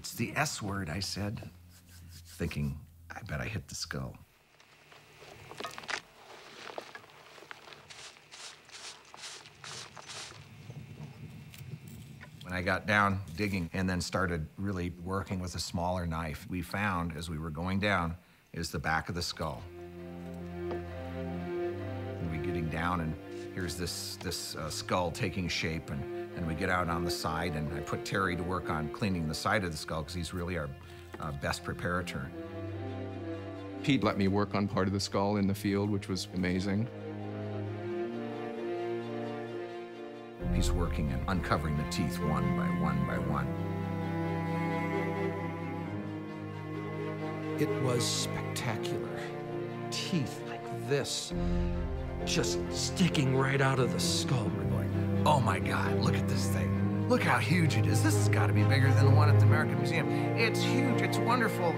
It's the S word, I said, thinking, I bet I hit the skull. When I got down digging and then started really working with a smaller knife, we found as we were going down is the back of the skull. And we're getting down and here's this skull taking shape, and we get out on the side, and I put Terry to work on cleaning the side of the skull because he's really our best preparator. Pete let me work on part of the skull in the field, which was amazing. He's working and uncovering the teeth one by one by one. It was spectacular. Teeth like this, just sticking right out of the skull. We're going, oh my God, look at this thing. Look how huge it is. This has got to be bigger than the one at the American Museum. It's huge, it's wonderful.